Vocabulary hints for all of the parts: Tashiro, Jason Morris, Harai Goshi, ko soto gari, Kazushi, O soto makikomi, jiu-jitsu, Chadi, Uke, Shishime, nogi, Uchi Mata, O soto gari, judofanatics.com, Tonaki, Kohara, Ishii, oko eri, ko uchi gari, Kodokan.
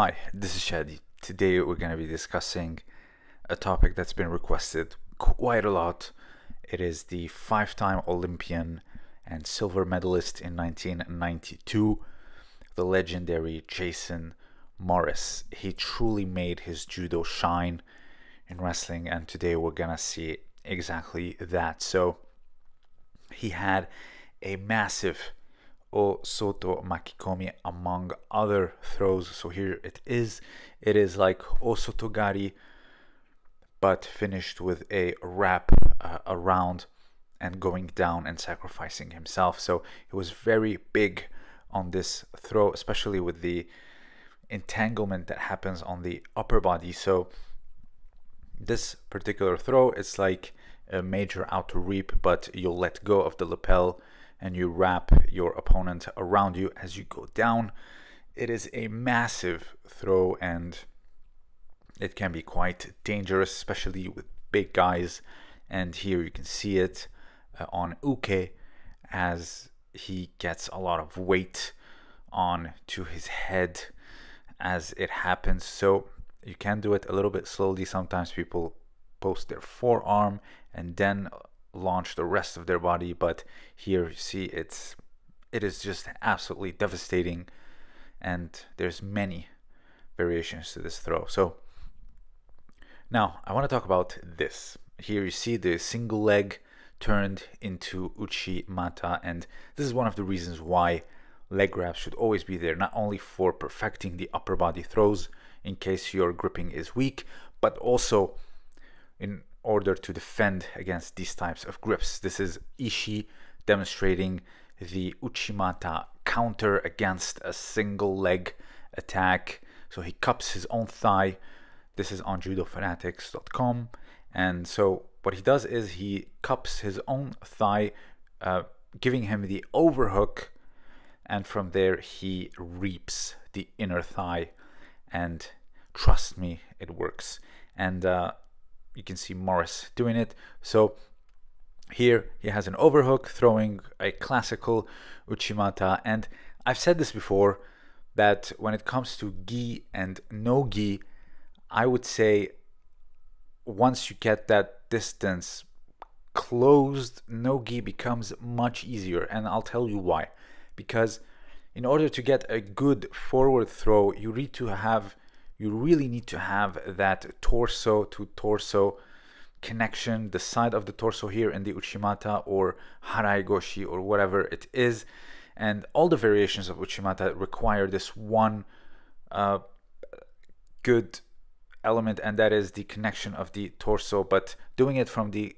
Hi, this is Chadi. Today we're going to be discussing a topic that's been requested quite a lot. It is the five-time Olympian and silver medalist in 1992, the legendary Jason Morris. He truly made his judo shine in wrestling, and today we're going to see exactly that. So he had a massive O soto makikomi among other throws. So here it is. It is like O soto gari, but finished with a wrap around and going down and sacrificing himself. So he was very big on this throw, especially with the entanglement that happens on the upper body. So this particular throw, it's like a major outer reap, but you'll let go of the lapel and you wrap your opponent around you as you go down. It is a massive throw and it can be quite dangerous, especially with big guys. And here you can see it on Uke as he gets a lot of weight on to his head as it happens. So you can do it a little bit slowly. Sometimes people post their forearm and then launch the rest of their body, but here you see it is just absolutely devastating, and there's many variations to this throw. So now I want to talk about this. Here you see the single leg turned into Uchi Mata, and this is one of the reasons why leg grabs should always be there, not only for perfecting the upper body throws in case your gripping is weak, but also in order to defend against these types of grips. This is Ishii demonstrating the Uchi Mata counter against a single leg attack. So he cups his own thigh. This is on judofanatics.com. And so what he does is he cups his own thigh, giving him the overhook. And from there, he reaps the inner thigh. And trust me, it works. And you can see Morris doing it. So here he has an overhook, throwing a classical Uchi Mata. And I've said this before, that when it comes to gi and no gi, I would say once you get that distance closed, no gi becomes much easier. And I'll tell you why. Because in order to get a good forward throw, you really need to have that torso to torso connection, the side of the torso here in the Uchi Mata or Harai Goshi or whatever it is. And all the variations of Uchi Mata require this one good element, and that is the connection of the torso. But doing it from the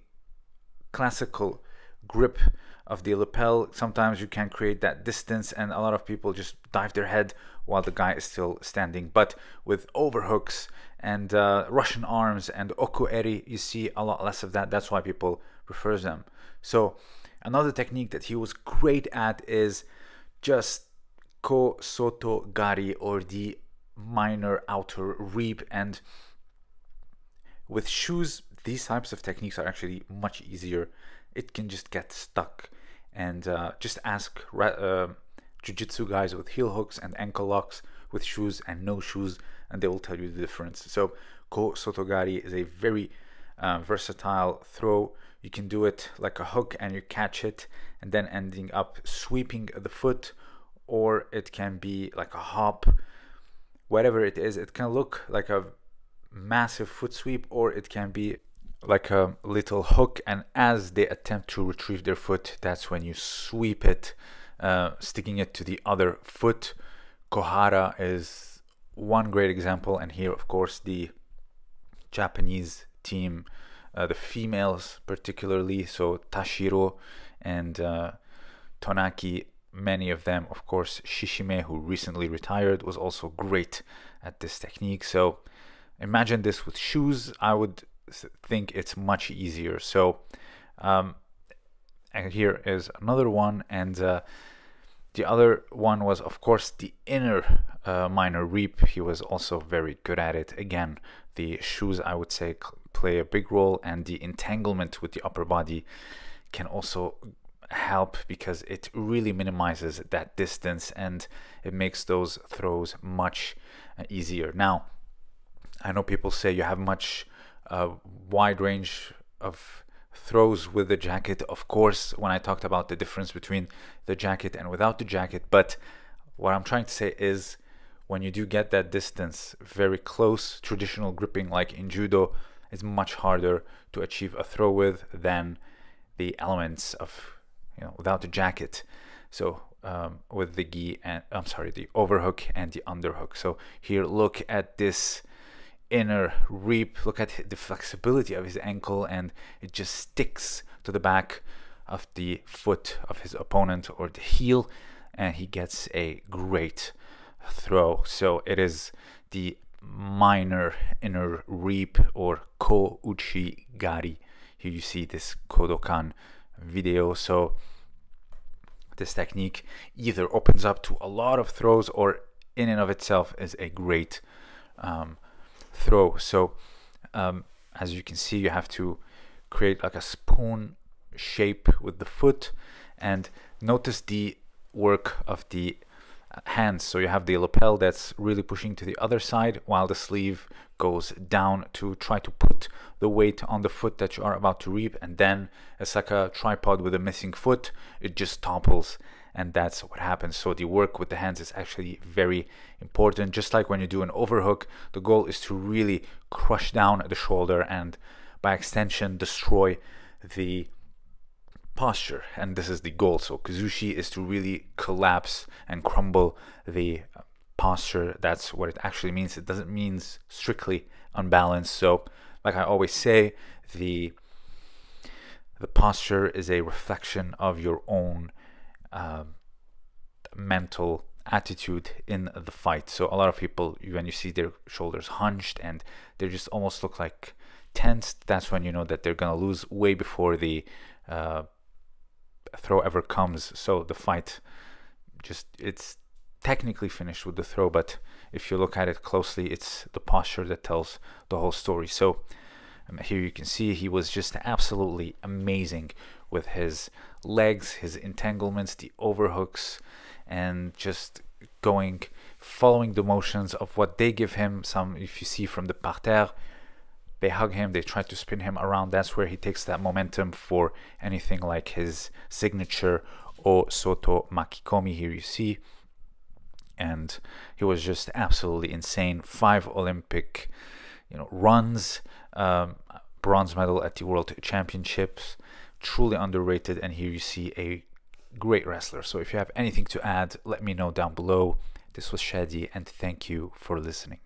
classical grip of the lapel, sometimes you can create that distance, and a lot of people just dive their head while the guy is still standing. But with overhooks and Russian arms and oko eri, you see a lot less of that. That's why people prefer them. So another technique that he was great at is just ko soto gari, or the minor outer reap. And with shoes, these types of techniques are actually much easier. It can just get stuck. And just ask jiu-jitsu guys with heel hooks and ankle locks, with shoes and no shoes, and they will tell you the difference. So ko soto gari is a very versatile throw. You can do it like a hook and you catch it, and then ending up sweeping the foot, or it can be like a hop. Whatever it is, it can look like a massive foot sweep, or it can be like a little hook, and as they attempt to retrieve their foot, that's when you sweep it, sticking it to the other foot. Kohara is one great example, and here of course the Japanese team, the females particularly, so Tashiro and Tonaki, many of them. Of course Shishime, who recently retired, was also great at this technique. So imagine this with shoes, I would think it's much easier. So and here is another one. And the other one was of course the inner minor reap. He was also very good at it. Again, the shoes, I would say, play a big role, and the entanglement with the upper body can also help because it really minimizes that distance and it makes those throws much easier. Now, I know people say you have much wide range of throws with the jacket. Of course, when I talked about the difference between the jacket and without the jacket, but what I'm trying to say is when you do get that distance very close, traditional gripping like in judo is much harder to achieve a throw with than the elements of, you know, without the jacket. So with the gi and I'm sorry, the overhook and the underhook. So here, look at this inner reap, look at the flexibility of his ankle, and it just sticks to the back of the foot of his opponent or the heel, and he gets a great throw. So it is the minor inner reap or ko uchi gari. Here you see this Kodokan video. So this technique either opens up to a lot of throws or in and of itself is a great throw. So as you can see, you have to create like a spoon shape with the foot, and notice the work of the hands. So you have the lapel that's really pushing to the other side while the sleeve goes down to try to put the weight on the foot that you are about to reap, and then it's like a tripod with a missing foot, it just topples, and that's what happens. So the work with the hands is actually very important. Just like when you do an overhook, the goal is to really crush down the shoulder and by extension destroy the posture, and this is the goal. So Kazushi is to really collapse and crumble the posture. That's what it actually means. It doesn't mean strictly unbalanced. So like I always say, the posture is a reflection of your own mental attitude in the fight. So a lot of people, when you see their shoulders hunched and they just almost look like tensed, that's when you know that they're gonna lose way before the throw ever comes. So the fight just, it's technically finished with the throw, but if you look at it closely, it's the posture that tells the whole story. So here you can see he was just absolutely amazing with his legs, his entanglements, the overhooks, and just going, following the motions of what they give him. Some, if you see from the parterre, they hug him, they try to spin him around. That's where he takes that momentum for anything like his signature O soto makikomi. Here you see, and he was just absolutely insane. 5 Olympic, you know, runs, bronze medal at the World Championships, truly underrated. And here you see a great wrestler. So if you have anything to add, let me know down below. This was Shadi, and thank you for listening.